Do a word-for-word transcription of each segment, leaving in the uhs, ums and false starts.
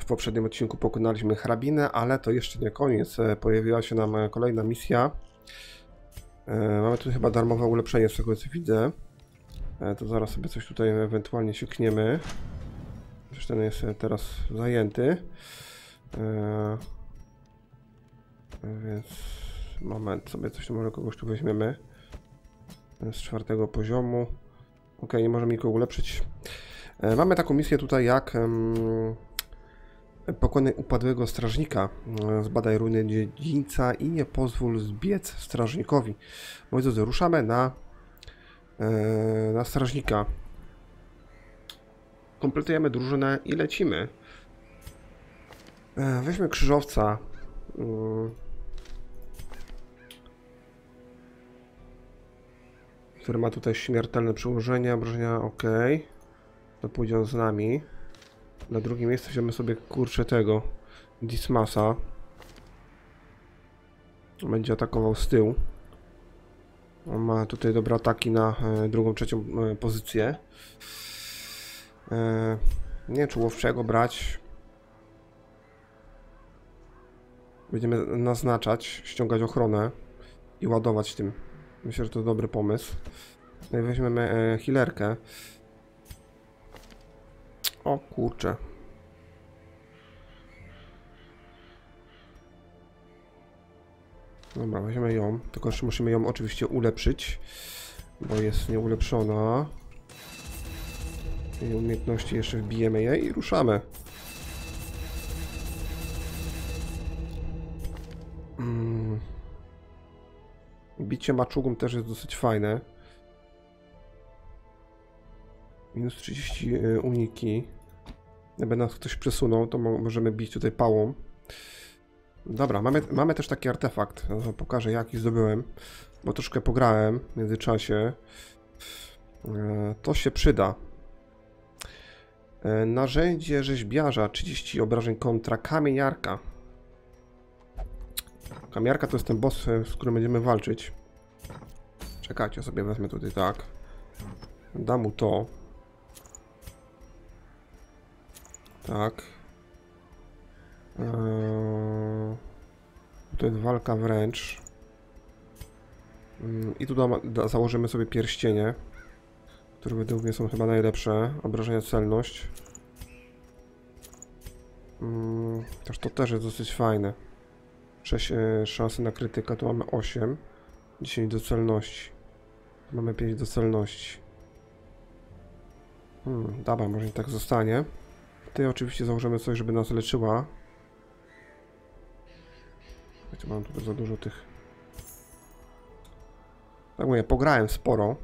W poprzednim odcinku pokonaliśmy hrabinę, ale to jeszcze nie koniec. Pojawiła się nam kolejna misja. Mamy tu chyba darmowe ulepszenie, z tego co widzę. To zaraz sobie coś tutaj ewentualnie siekniemy. Przecież ten jest teraz zajęty. Więc moment, sobie coś, może kogoś tu weźmiemy. Z czwartego poziomu. Ok, nie możemy nikogo ulepszyć. Mamy taką misję tutaj jak pokonaj upadłego strażnika, zbadaj ruiny dziedzińca i nie pozwól zbiec strażnikowi. Moi drodzy, ruszamy na, na strażnika. Kompletujemy drużynę i lecimy. Weźmy krzyżowca. Który ma tutaj śmiertelne przełożenie, obrażenia, ok. To pójdzie on z nami. Na drugie miejsce wziąłem sobie, kurczę, tego Dismasa. Będzie atakował z tyłu. On ma tutaj dobre ataki na e, drugą, trzecią e, pozycję. E, nie wiem, czy łowczego brać. Będziemy naznaczać, ściągać ochronę i ładować tym. Myślę, że to dobry pomysł. No i weźmiemy e, healerkę. O kurczę. Dobra, weźmiemy ją. Tylko jeszcze musimy ją oczywiście ulepszyć. Bo jest nieulepszona. Jej umiejętności jeszcze wbijemy je i ruszamy. Mm. Bicie maczugą też jest dosyć fajne. Minus trzydzieści uniki. Jakby nas ktoś przesunął, to możemy bić tutaj pałą. Dobra, mamy, mamy też taki artefakt. Ja pokażę, jaki zdobyłem, bo troszkę pograłem w międzyczasie. To się przyda. Narzędzie rzeźbiarza, trzydzieści obrażeń kontra kamieniarka. Kamieniarka to jest ten boss, z którym będziemy walczyć. Czekajcie, sobie wezmę tutaj tak. Dam mu to. Tak. Eee, to jest walka wręcz. Eee, I tu da, da, założymy sobie pierścienie, które według mnie są chyba najlepsze. Obrażenia, celność. Eee, też to też jest dosyć fajne. sześć e, szansy na krytyka, tu mamy osiem. dziesięć do celności. Mamy pięć do celności. Hmm, dobra, może nie tak zostanie. Tutaj oczywiście założymy coś, żeby nas leczyła. Wiecie, mam tutaj za dużo tych... Tak mówię, pograłem sporo.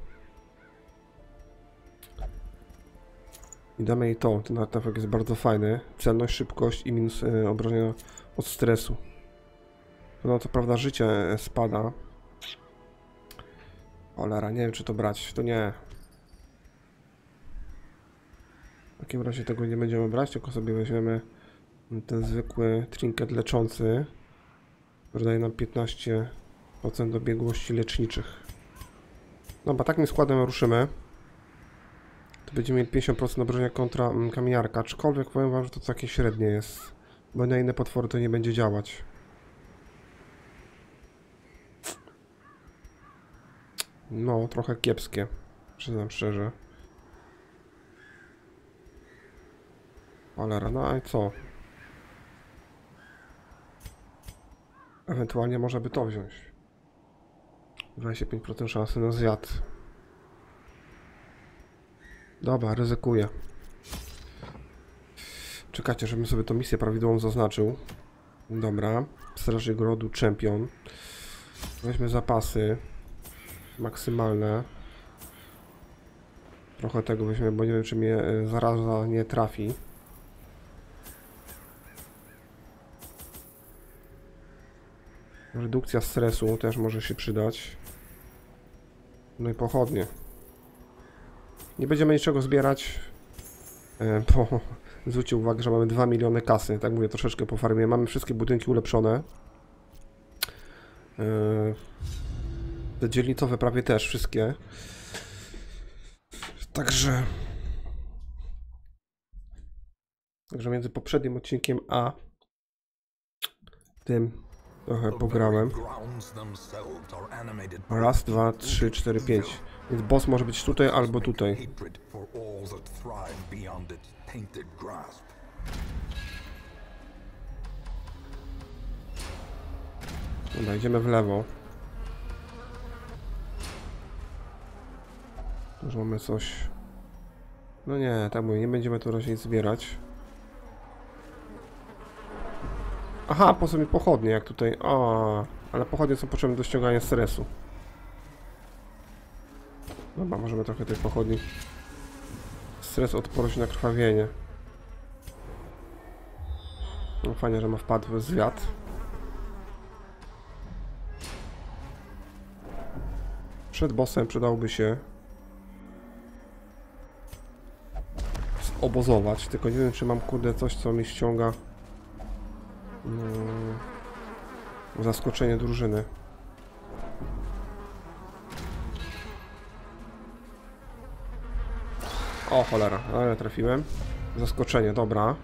I damy jej to. Ten artefakt jest bardzo fajny. Celność, szybkość i minus yy, obrażenia od stresu. No to prawda, życie spada. Cholera, nie wiem, czy to brać. To nie. W takim razie tego nie będziemy brać, tylko sobie weźmiemy ten zwykły trinket leczący, który daje nam piętnaście procent dobiegłości leczniczych. No, bo takim składem ruszymy. To będziemy mieli pięćdziesiąt procent obrażenia kontra kamieniarka, aczkolwiek powiem wam, że to takie średnie jest, bo na inne potwory to nie będzie działać. No, trochę kiepskie, przyznam szczerze. Ale rana, i co? Ewentualnie może by to wziąć. dwadzieścia pięć procent szansy na zjad. Dobra, ryzykuję. Czekajcie, żebym sobie tą misję prawidłową zaznaczył. Dobra. Strażnik Ogrodu, Champion. Weźmy zapasy. Maksymalne. Trochę tego weźmy, bo nie wiem, czy mnie zaraza nie trafi. Redukcja stresu też może się przydać. No i pochodnie. Nie będziemy niczego zbierać, bo zwróćcie uwagę, że mamy dwa miliony kasy. Tak mówię, troszeczkę po farmie. Mamy wszystkie budynki ulepszone. Te dzielnicowe prawie też wszystkie. Także... Także między poprzednim odcinkiem a tym trochę pograłem. Raz, dwa, trzy, cztery, pięć. Więc boss może być tutaj albo tutaj. Dobra, idziemy w lewo. Może mamy coś... No nie, tak mówię, nie będziemy tu raczej zbierać. Aha, po sobie pochodnie, jak tutaj. O, ale pochodnie są potrzebne do ściągania stresu. Dobra, możemy trochę tej pochodni. Stres, odporność na krwawienie. No fajnie, że ma wpadł w zwiat. Przed bossem przydałby się obozować, tylko nie wiem, czy mam kurde coś, co mi ściąga no, zaskoczenie drużyny. O cholera, ale trafiłem. Zaskoczenie, dobra.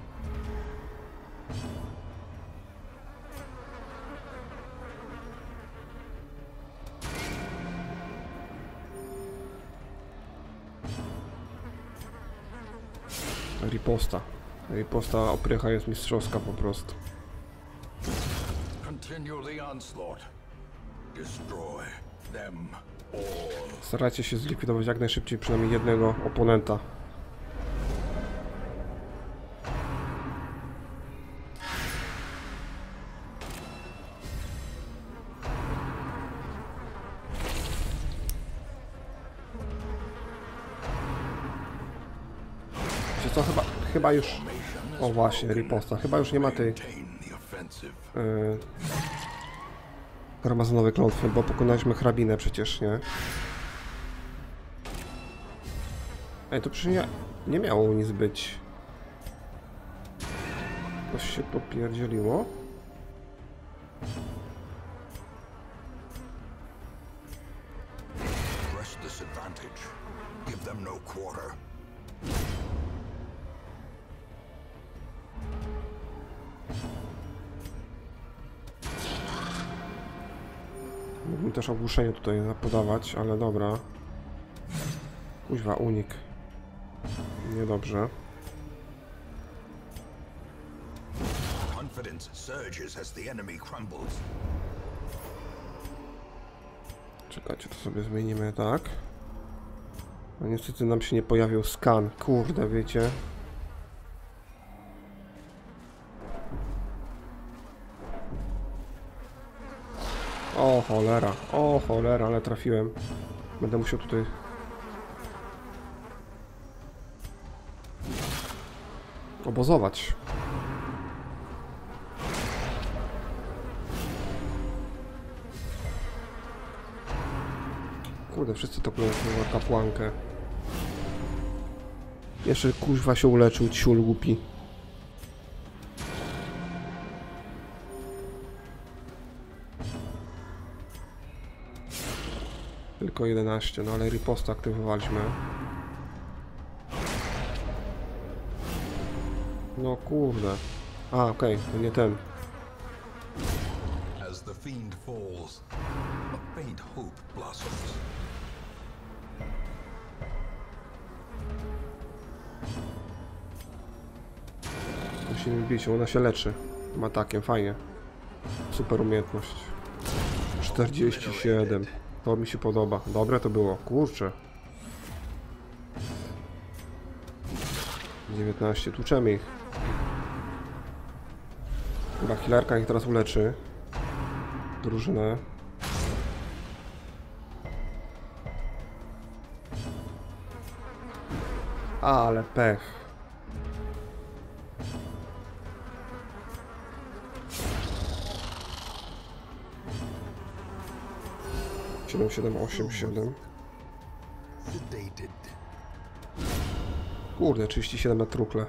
Riposta. Riposta oprycha jest mistrzowska po prostu. Starajcie się zlikwidować jak najszybciej przynajmniej jednego oponenta. To chyba, chyba już... O właśnie, riposta. Chyba już nie ma tej... Yy, Karmazynowej klątwy, bo pokonaliśmy hrabinę przecież, nie? Ej, to przecież nie, nie miało nic być. Coś się popierdzieliło. Mógłbym też ogłuszenie tutaj podawać, ale dobra. Kuźwa, unik. Niedobrze. Czekajcie, to sobie zmienimy, tak? No niestety nam się nie pojawił skan. Kurde, wiecie. O cholera, o cholera, ale trafiłem. Będę musiał tutaj... obozować. Kurde, wszyscy to kupują na kapłankę. Jeszcze kuźwa się uleczył, ciul głupi. Tylko jedenaście, no ale riposta aktywowaliśmy. No kurde. A, okej, okay, to nie ten. Musimy bić, ona się leczy. Ma atakiem, fajnie. Super umiejętność. czterdzieści siedem. To mi się podoba. Dobre to było. Kurczę. dziewiętnaście. Tłuczemy ich. Chyba healerka ich teraz uleczy. Drużynę. Ale pech. siedem, siedem, osiem, siedem. Kurde, trzydzieści siedem na trukle.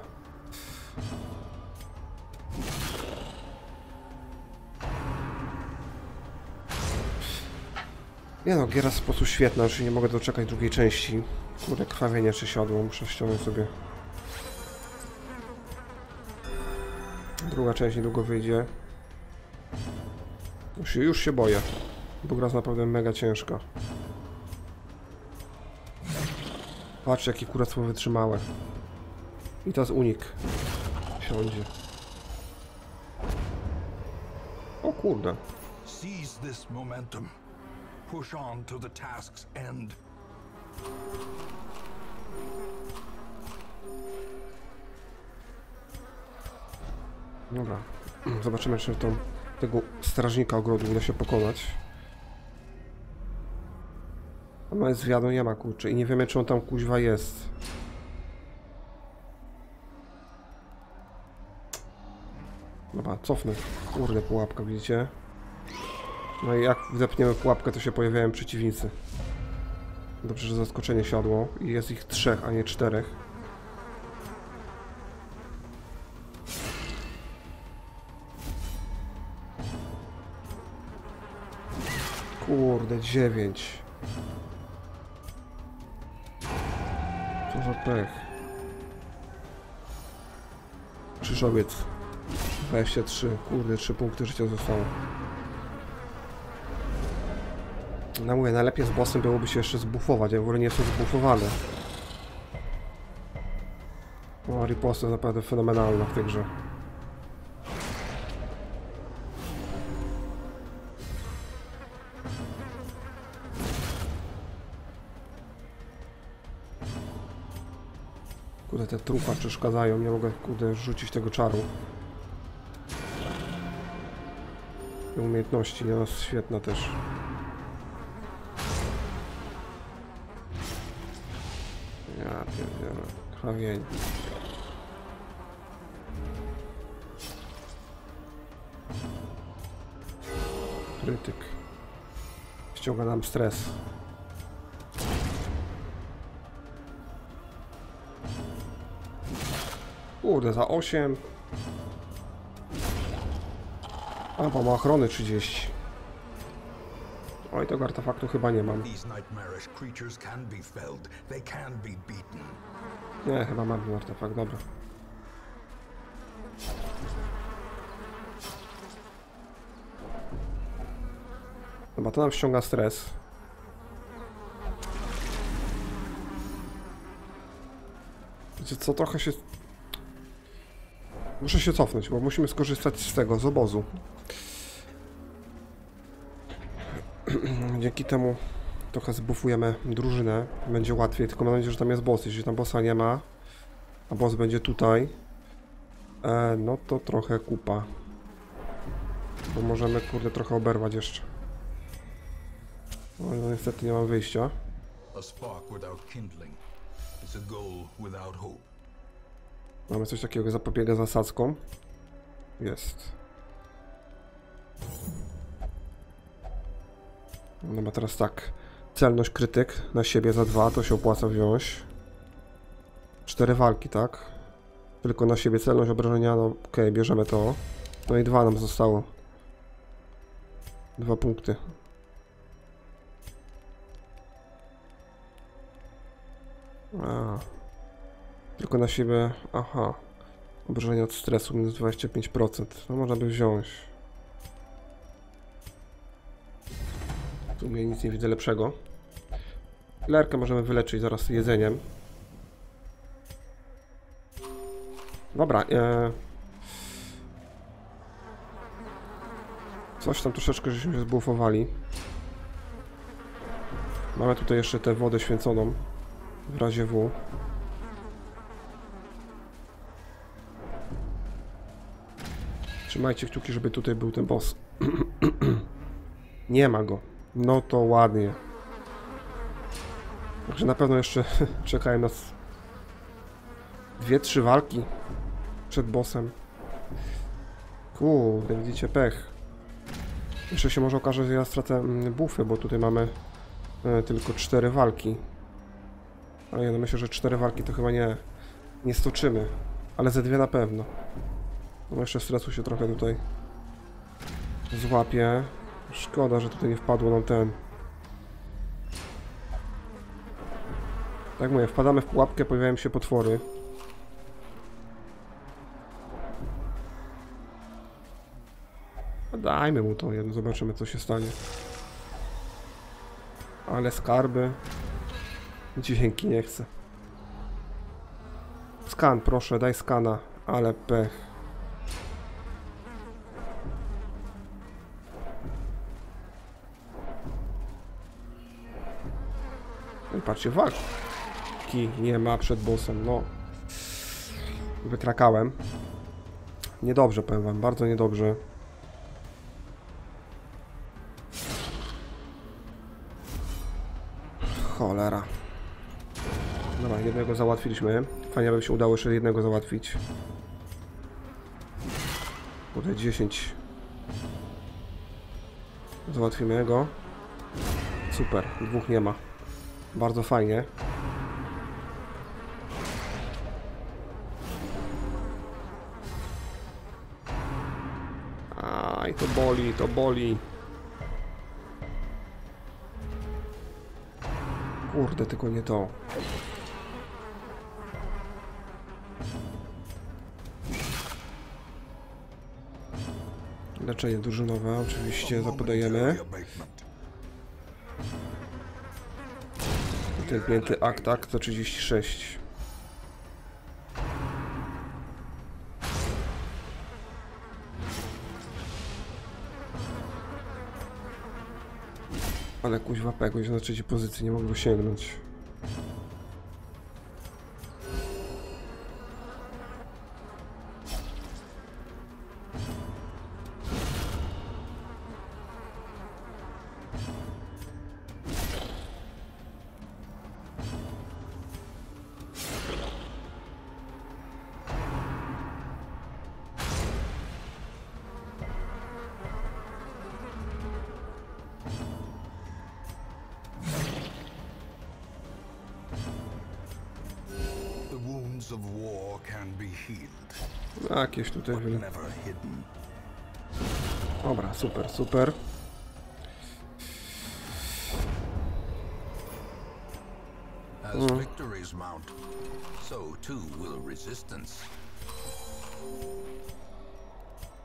Nie no, giera w sposób świetna, już nie mogę doczekać drugiej części. Kurde, krwawienie czy siodło, muszę ściągnąć sobie. Druga część niedługo wyjdzie. Już, już się boję, bo gra jest naprawdę mega ciężka. Patrz, jakie kuractwo wytrzymałe. I teraz unik. Siądzie. O kurde. Seize this momentum. Push on to the task's end. Dobra. Zobaczymy, czy tą, tego strażnika ogrodu uda się pokonać. Ona jest zwiadą, nie ma kurczy i nie wiemy, czy on tam kuźwa jest. Dobra, cofnę. Kurde, pułapka, widzicie? No i jak wdepniemy pułapkę, to się pojawiają przeciwnicy. Dobrze, że zaskoczenie siadło i jest ich trzech, a nie czterech. Kurde, dziewięć. Co za pech. Krzyżowiec. dwadzieścia trzy. Kurde, trzy punkty życia zostało. No mówię, najlepiej z bossem byłoby się jeszcze zbufować, ja w ogóle nie jestem zbufowany. O, riposta jest naprawdę fenomenalna w tej grze. Kurde, te trupa przeszkadzają, nie mogę, kurde, rzucić tego czaru. Te umiejętności, nie, no, jest świetna też. Ja pierdolę, krawień. Krytyk. Ściąga nam stres. Kurde, za osiem. A, bo ma ochrony trzydzieści. Oj, tego artefaktu chyba nie mam. Nie, chyba mam ten artefakt, dobra. Dobra, to nam ściąga stres. Wiecie co, trochę się... Muszę się cofnąć, bo musimy skorzystać z tego, z obozu. Dzięki temu trochę zbufujemy drużynę, będzie łatwiej, tylko mam nadzieję, że tam jest boss. Jeśli tam bossa nie ma, a boss będzie tutaj, e, no to trochę kupa. Bo możemy, kurde, trochę oberwać jeszcze. No, no niestety nie mam wyjścia. Mamy coś takiego jak zapobiega zasadzką. Jest. No ma teraz tak, celność krytyk na siebie za dwa, to się opłaca wziąć. Cztery walki, tak? Tylko na siebie celność obrażenia, no okej, okay, bierzemy to. No i dwa nam zostało. Dwa punkty. A. Tylko na siebie, aha. Obrażenie od stresu minus dwadzieścia pięć procent, no można by wziąć. W sumie nic nie widzę lepszego. Lerkę możemy wyleczyć zaraz jedzeniem. Dobra. E... Coś tam troszeczkę żeśmy się zbufowali. Mamy tutaj jeszcze tę wodę święconą. W razie W. Trzymajcie kciuki, żeby tutaj był ten boss. Nie ma go. No to ładnie. Także na pewno jeszcze czekają nas dwie trzy walki przed bossem. Kurde, widzicie, pech. Jeszcze się może okaże, że ja stracę bufy, bo tutaj mamy tylko cztery walki. Ale ja no myślę, że cztery walki to chyba nie, nie stoczymy. Ale ze dwie na pewno. No jeszcze stresu się trochę tutaj złapię. Szkoda, że tutaj nie wpadło nam ten. Tak mówię, wpadamy w pułapkę, pojawiają się potwory. Dajmy mu to jedno, zobaczymy co się stanie. Ale skarby... Dzięki, nie chcę. Skan, proszę, daj skana. Ale pech. Patrzcie, walki nie ma przed bossem, no. Wytrakałem. Niedobrze, powiem wam, bardzo niedobrze. Cholera. Dobra, jednego załatwiliśmy. Fajnie by się udało jeszcze jednego załatwić. Tutaj dziesięć. Załatwimy go. Super, dwóch nie ma. Bardzo fajnie. Aj, to boli, to boli. Kurde, tylko nie to. Leczenie drużynowe, oczywiście zapodajemy. Tęknięty akt, akt sto trzydzieści sześć. Ale kuźwa pegoś na trzeciej pozycji, nie mogę go sięgnąć. Jakieś tutaj wiele. Dobra, super, super. Mm.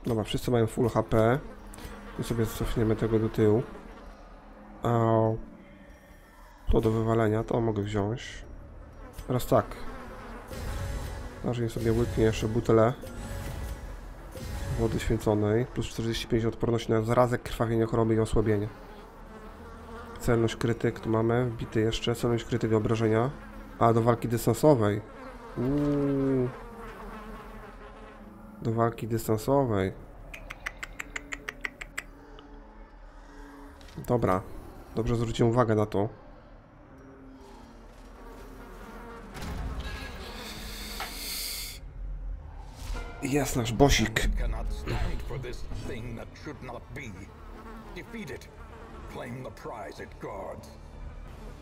Dobra, wszyscy mają full H P. My sobie cofniemy tego do tyłu. O, to do wywalenia, to mogę wziąć. Teraz tak. Zacznij sobie łyknie jeszcze butelę wody święconej, plus czterdzieści pięć odporność na zarazek, krwawienie, choroby i osłabienie. Celność krytyk tu mamy, wbity jeszcze, celność krytyk i obrażenia. A, do walki dystansowej. Uuu. Do walki dystansowej. Dobra, dobrze zwróciłem uwagę na to. Jest nasz bosik.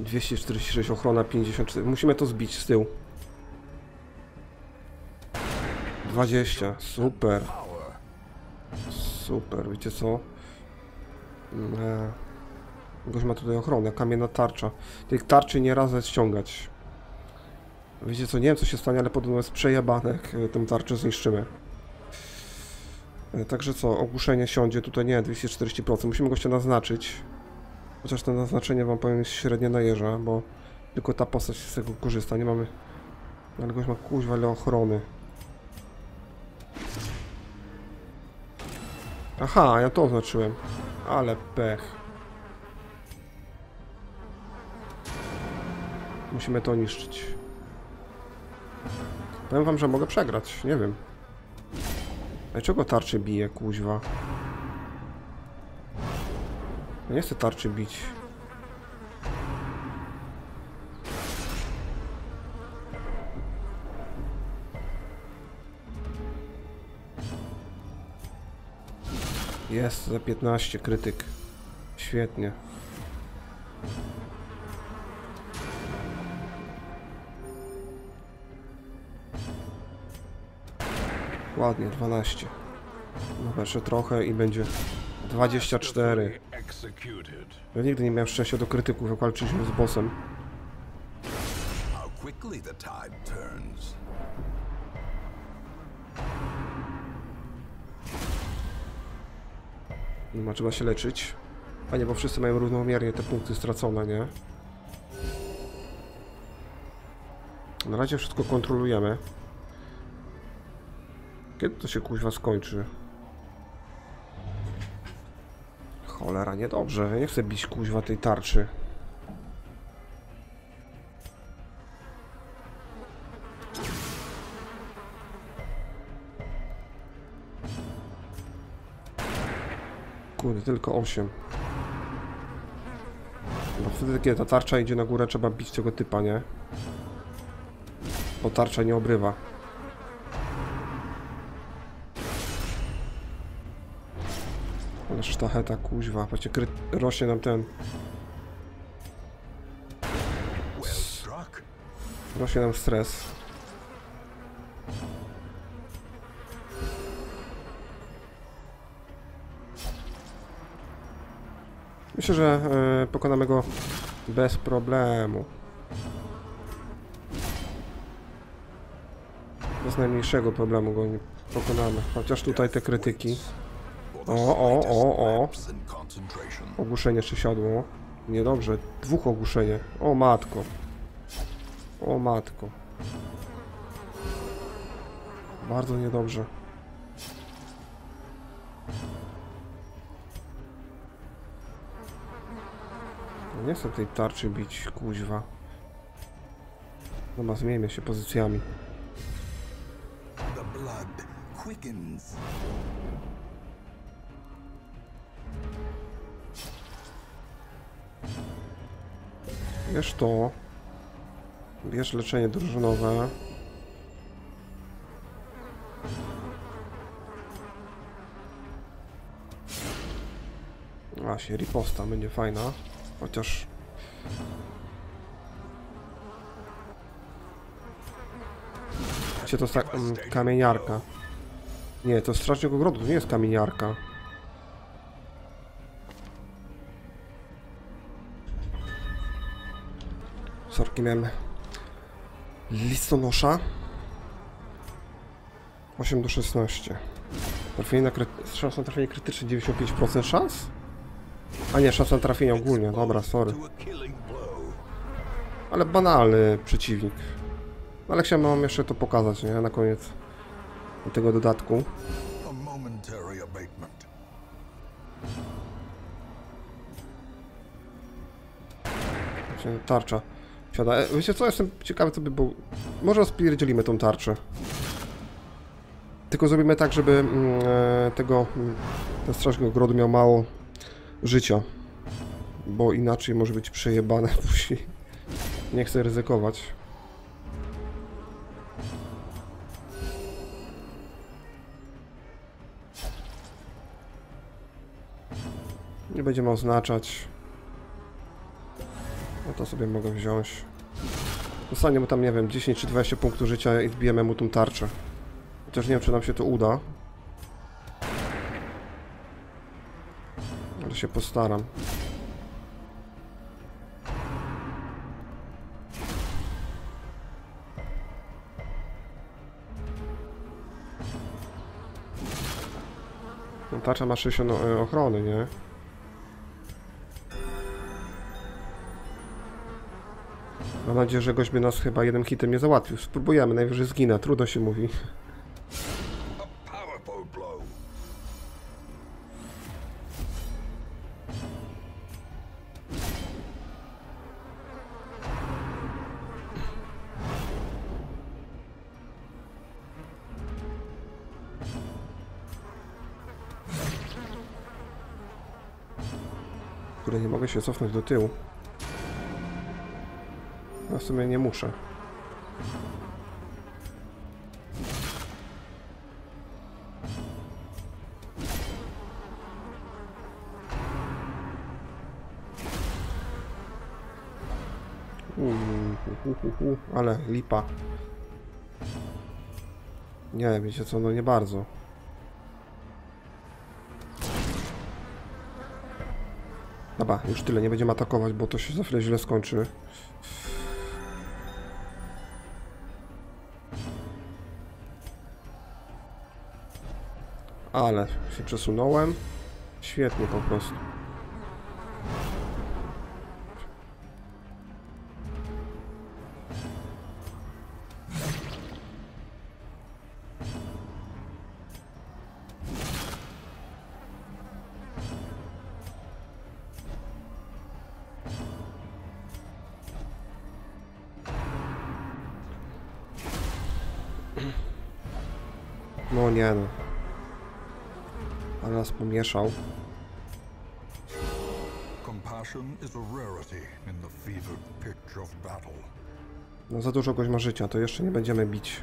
dwieście czterdzieści sześć ochrona, pięćdziesiąt cztery. Musimy to zbić z tyłu. dwadzieścia. Super. Super. Wiecie co? Gość ma tutaj ochronę. Kamienna tarcza. Tych tarczy nie razy ściągać. Wiecie co, nie wiem co się stanie, ale podobno jest przejebanek, tę tarczę zniszczymy. Także co, ogłuszenie siądzie tutaj, nie, dwieście czterdzieści procent. Musimy gościa naznaczyć. Chociaż to naznaczenie wam powiem jest średnie na jeża, bo tylko ta postać z tego korzysta, nie mamy... Ale gość ma kuźwa, ale ochrony. Aha, ja to oznaczyłem. Ale pech. Musimy to niszczyć. Powiem wam, że mogę przegrać, nie wiem. Dlaczego tarczy bije, kuźwa? Ja nie chcę tarczy bić. Jest, za piętnaście krytyk. Świetnie. Ładnie, dwanaście. No jeszcze trochę i będzie dwadzieścia cztery. Ja nigdy nie miałem szczęścia do krytyków, jak walczyliśmy z bossem. Nie ma, trzeba się leczyć. A nie, bo wszyscy mają równomiernie te punkty stracone, nie? Na razie wszystko kontrolujemy. Kiedy to się kuźwa skończy? Cholera, niedobrze. Ja nie chcę bić kuźwa tej tarczy. Kurde, tylko osiem. No wtedy, kiedy ta tarcza idzie na górę, trzeba bić tego typa, nie? Bo tarcza nie obrywa. Ale sztacheta, kuźwa. Patrzcie, kry... rośnie nam ten... Rośnie nam stres. Myślę, że yy, pokonamy go bez problemu. Bez najmniejszego problemu go nie pokonamy. Chociaż tutaj te krytyki. O, o, o, o. Ogłuszenie czy siadło. Niedobrze. Dwóch ogłuszenie. O matko. O matko. Bardzo niedobrze. Nie chcę tej tarczy bić, kuźwa. No ma, zmieniamy się pozycjami. Bierz to. Bierz leczenie drużynowe. A się riposta będzie fajna. Chociaż... Wiecie, to jest ta, um, kamieniarka. Nie, to Strażnik Ogrodu, to nie jest kamieniarka. Sorki, miałem... listonosza. osiem do szesnastu. Trafienie na kry... Szans na trafienie krytyczne dziewięćdziesiąt pięć procent szans? A nie, szansa na trafienie ogólnie, dobra, sorry. Ale banalny przeciwnik. Ale chciałem wam jeszcze to pokazać, nie? Na koniec tego dodatku. Tarcza. Siada. Wiecie co, jestem ciekawy, co by było... Może rozpierdzielimy tą tarczę. Tylko zrobimy tak, żeby mm, tego... ten Strażnik Ogrodu miał mało... życia, bo inaczej może być przejebane później. Nie chcę ryzykować. Nie będziemy oznaczać. No to sobie mogę wziąć. Zostanie mu tam, nie wiem, dziesięć czy dwadzieścia punktów życia i wbijemy mu tą tarczę. Chociaż nie wiem, czy nam się to uda. Się postaram. No, tarcza ma sześćdziesiąt ochrony, nie? Mam nadzieję, że gość by nas chyba jednym hitem nie załatwił. Spróbujemy, najwyżej zginę, trudno się mówi. Nie mogę się cofnąć do tyłu. No w sumie nie muszę. Uuu, hu, hu, hu, ale lipa. Nie, wiecie co, no nie bardzo. Dobra, już tyle, nie będziemy atakować, bo to się za chwilę źle skończy. Ale się przesunąłem. Świetnie po prostu. No nie no. Ale nas pomieszał. No za dużo gość ma życia, to jeszcze nie będziemy bić.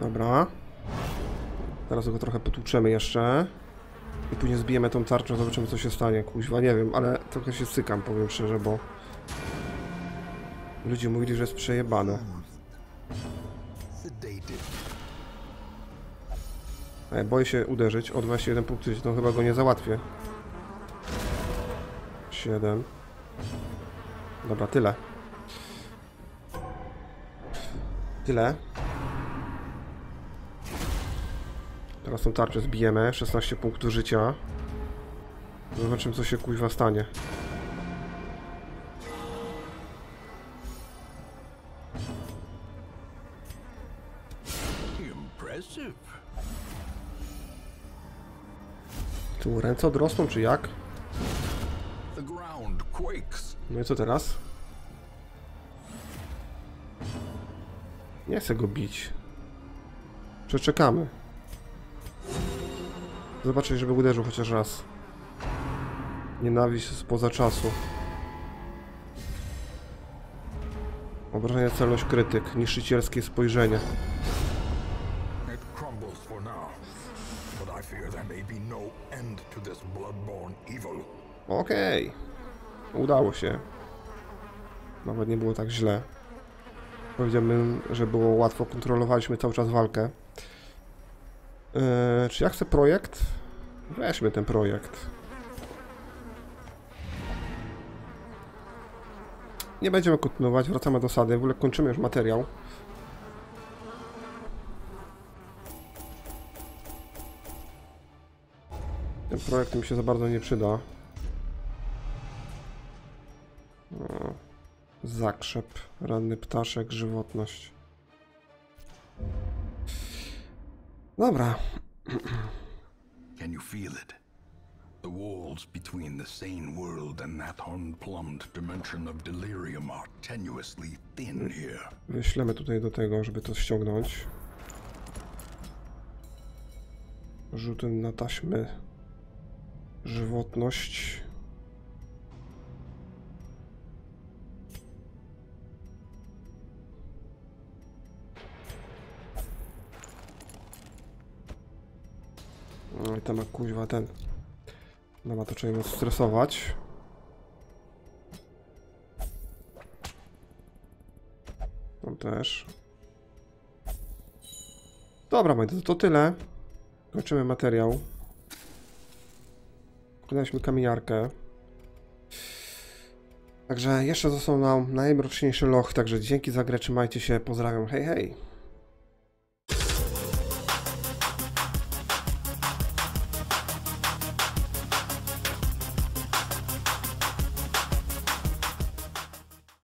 Dobra. Teraz go trochę potłuczemy jeszcze. I później zbijemy tą tarczę, zobaczymy co się stanie. Kuźwa, nie wiem, ale trochę się cykam, powiem szczerze, bo... Ludzie mówili, że jest przejebane. A ja boję się uderzyć, o dwadzieścia jeden punktów, to chyba go nie załatwię. siedem. Dobra, tyle. Tyle. Teraz tą tarczę zbijemy, szesnaście punktów życia. Zobaczymy co się kuźwa stanie. Tu ręce odrosną czy jak? No i co teraz? Nie chcę go bić. Przeczekamy. Zobaczyć, żeby uderzył chociaż raz. Nienawiść spoza czasu. Obrażenia, celność, krytyk. Niszczycielskie spojrzenie. Okej. Okay. Udało się. Nawet nie było tak źle. Powiedziałbym, że było łatwo. Kontrolowaliśmy cały czas walkę. Yy, czy ja chcę projekt? Weźmy ten projekt. Nie będziemy kontynuować, wracamy do sady. W ogóle kończymy już materiał. Ten projekt mi się za bardzo nie przyda. O, zakrzep, ranny ptaszek, żywotność. Dobra. Can you feel it? The walls between the sane world and that unplumbed dimension of delirium are tenuously thin here. Wyślemy tutaj do tego, żeby to ściągnąć. Rzutem na taśmy. Żywotność. No i tam jak kuźwa ten. No ma to trzeba ją stresować. Tam też. Dobra, moi drodzy, to tyle. Kończymy materiał. Pokonaliśmy kamieniarkę. Także jeszcze został nam najmroczniejszy loch. Także dzięki za grę, trzymajcie się, pozdrawiam, hej hej.